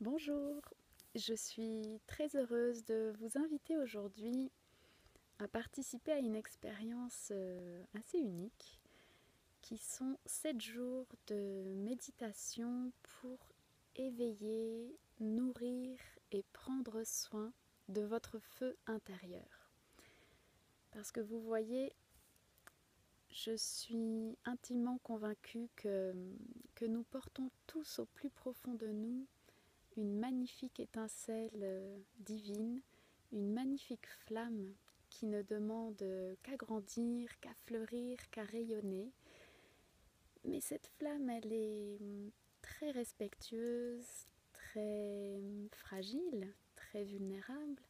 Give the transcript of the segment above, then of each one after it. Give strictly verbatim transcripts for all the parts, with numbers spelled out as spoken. Bonjour, je suis très heureuse de vous inviter aujourd'hui à participer à une expérience assez unique qui sont sept jours de méditation pour éveiller, nourrir et prendre soin de votre feu intérieur. Parce que vous voyez, je suis intimement convaincue que, que nous portons tous au plus profond de nous une magnifique étincelle divine, une magnifique flamme qui ne demande qu'à grandir, qu'à fleurir, qu'à rayonner. Mais cette flamme, elle est très respectueuse, très fragile, très vulnérable,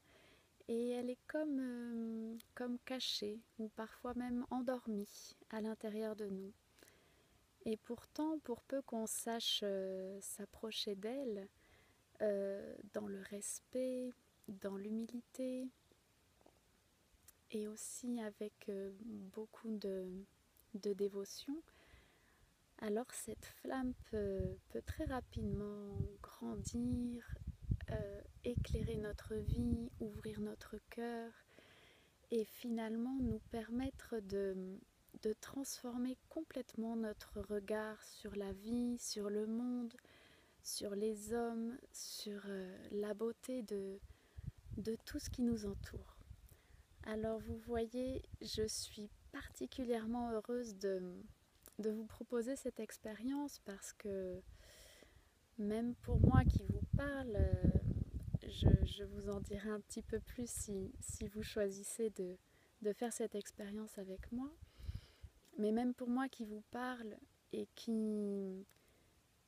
et elle est comme, euh, comme cachée ou parfois même endormie à l'intérieur de nous. Et pourtant, pour peu qu'on sache euh, s'approcher d'elle, Euh, dans le respect, dans l'humilité et aussi avec euh, beaucoup de, de dévotion, alors cette flamme peut, peut très rapidement grandir, euh, éclairer notre vie, ouvrir notre cœur et finalement nous permettre de, de transformer complètement notre regard sur la vie, sur le monde, sur les hommes, sur la beauté de, de tout ce qui nous entoure. Alors vous voyez, je suis particulièrement heureuse de, de vous proposer cette expérience parce que même pour moi qui vous parle, je, je vous en dirai un petit peu plus si, si vous choisissez de, de faire cette expérience avec moi. Mais même pour moi qui vous parle et qui...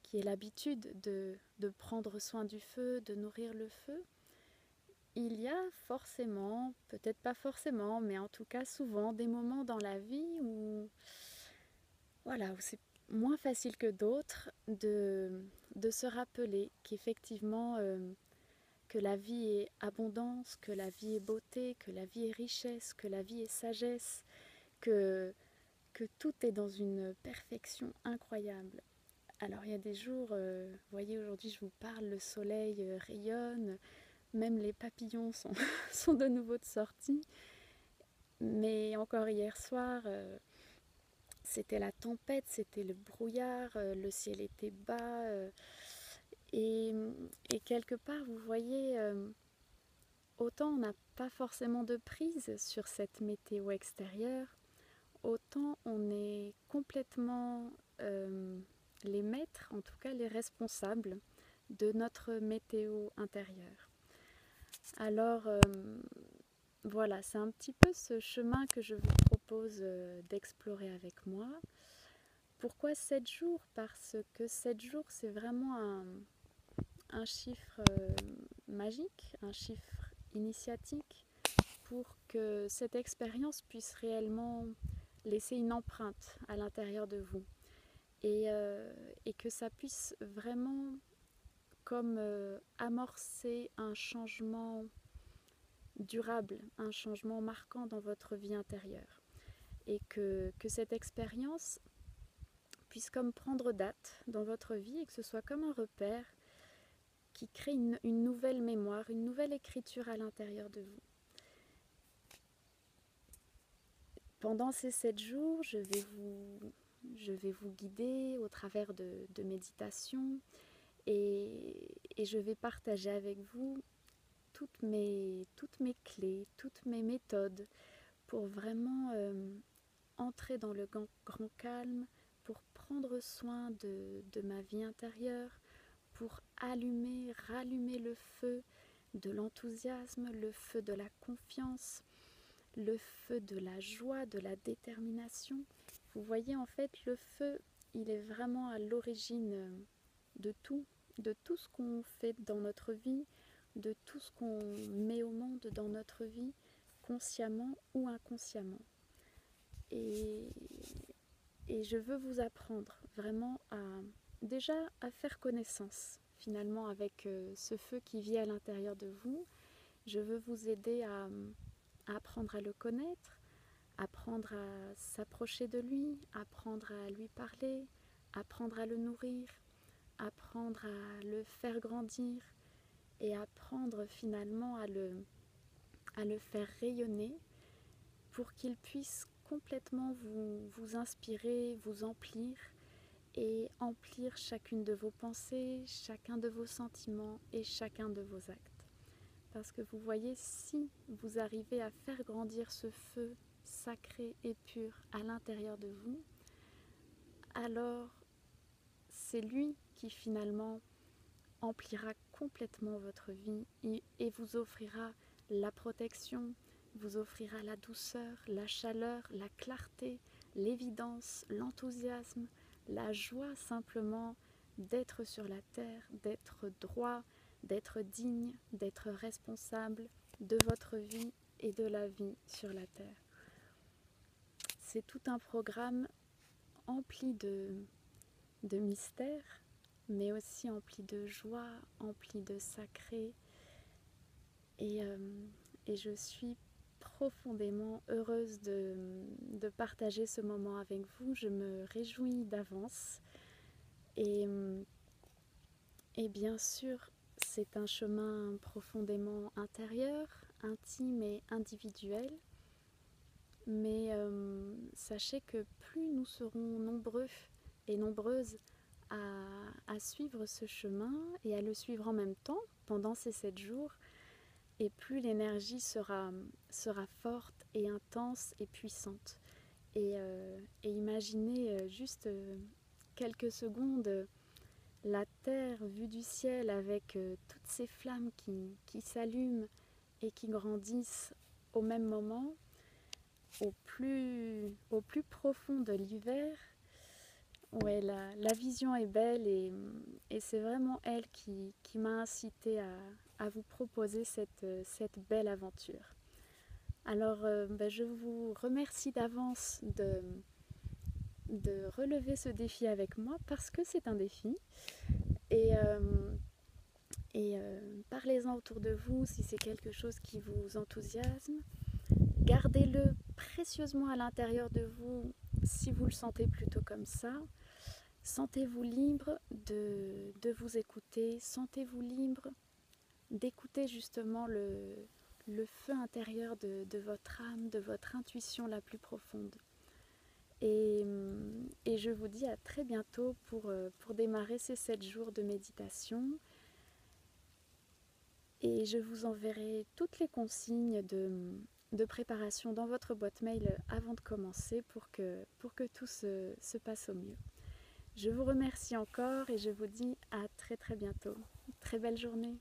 qui est l'habitude de, de prendre soin du feu, de nourrir le feu, il y a forcément, peut-être pas forcément, mais en tout cas souvent des moments dans la vie où, voilà, où c'est moins facile que d'autres de, de se rappeler qu'effectivement euh, que la vie est abondance, que la vie est beauté, que la vie est richesse, que la vie est sagesse, que, que tout est dans une perfection incroyable. Alors il y a des jours, euh, vous voyez aujourd'hui je vous parle, le soleil euh, rayonne, même les papillons sont, sont de nouveau de sortie. Mais encore hier soir, euh, c'était la tempête, c'était le brouillard, euh, le ciel était bas. Euh, et, et quelque part, vous voyez, euh, autant on n'a pas forcément de prise sur cette météo extérieure, autant on est complètement... Euh, les maîtres, en tout cas les responsables de notre météo intérieure. Alors euh, voilà, c'est un petit peu ce chemin que je vous propose d'explorer avec moi. Pourquoi sept jours? Parce que sept jours c'est vraiment un, un chiffre magique, un chiffre initiatique pour que cette expérience puisse réellement laisser une empreinte à l'intérieur de vous. Et, euh, et que ça puisse vraiment comme euh, amorcer un changement durable, un changement marquant dans votre vie intérieure. Et que, que cette expérience puisse comme prendre date dans votre vie et que ce soit comme un repère qui crée une, une nouvelle mémoire, une nouvelle écriture à l'intérieur de vous. Pendant ces sept jours, je vais vous... Je vais vous guider au travers de, de méditations et, et je vais partager avec vous toutes mes, toutes mes clés, toutes mes méthodes pour vraiment euh, entrer dans le grand, grand calme, pour prendre soin de, de ma vie intérieure, pour allumer, rallumer le feu de l'enthousiasme, le feu de la confiance, le feu de la joie, de la détermination. Vous voyez, en fait, le feu, il est vraiment à l'origine de tout, de tout ce qu'on fait dans notre vie, de tout ce qu'on met au monde dans notre vie, consciemment ou inconsciemment. Et, et je veux vous apprendre vraiment à, déjà à faire connaissance, finalement, avec ce feu qui vit à l'intérieur de vous. Je veux vous aider à, à apprendre à le connaître, apprendre à s'approcher de lui, apprendre à lui parler, apprendre à le nourrir, apprendre à le faire grandir et apprendre finalement à le, à le faire rayonner pour qu'il puisse complètement vous, vous inspirer, vous emplir et emplir chacune de vos pensées, chacun de vos sentiments et chacun de vos actes. Parce que vous voyez, si vous arrivez à faire grandir ce feu sacré et pur à l'intérieur de vous, alors c'est lui qui finalement emplira complètement votre vie et vous offrira la protection, vous offrira la douceur, la chaleur, la clarté, l'évidence, l'enthousiasme, la joie simplement d'être sur la terre, d'être droit, d'être digne, d'être responsable de votre vie et de la vie sur la terre. C'est tout un programme empli de, de mystères, mais aussi empli de joie, empli de sacré. Et, euh, et je suis profondément heureuse de, de partager ce moment avec vous. Je me réjouis d'avance. Et, et bien sûr, c'est un chemin profondément intérieur, intime et individuel. Mais euh, sachez que plus nous serons nombreux et nombreuses à, à suivre ce chemin et à le suivre en même temps pendant ces sept jours, et plus l'énergie sera, sera forte et intense et puissante. Et, euh, et imaginez juste quelques secondes la Terre vue du ciel avec toutes ces flammes qui, qui s'allument et qui grandissent au même moment. Au plus, au plus profond de l'hiver, ouais, la, la vision est belle et, et c'est vraiment elle qui, qui m'a incitée à, à vous proposer cette, cette belle aventure. Alors euh, bah, je vous remercie d'avance de, de relever ce défi avec moi parce que c'est un défi. Et, euh, et euh, parlez-en autour de vous si c'est quelque chose qui vous enthousiasme. Gardez-le précieusement à l'intérieur de vous si vous le sentez plutôt comme ça. Sentez-vous libre de, de vous écouter, sentez-vous libre d'écouter justement le, le feu intérieur de, de votre âme, de votre intuition la plus profonde. Et, et je vous dis à très bientôt pour, pour démarrer ces sept jours de méditation. Et je vous enverrai toutes les consignes de... de préparation dans votre boîte mail avant de commencer pour que, pour que tout se, se passe au mieux. Je vous remercie encore et je vous dis à très très bientôt. Très belle journée.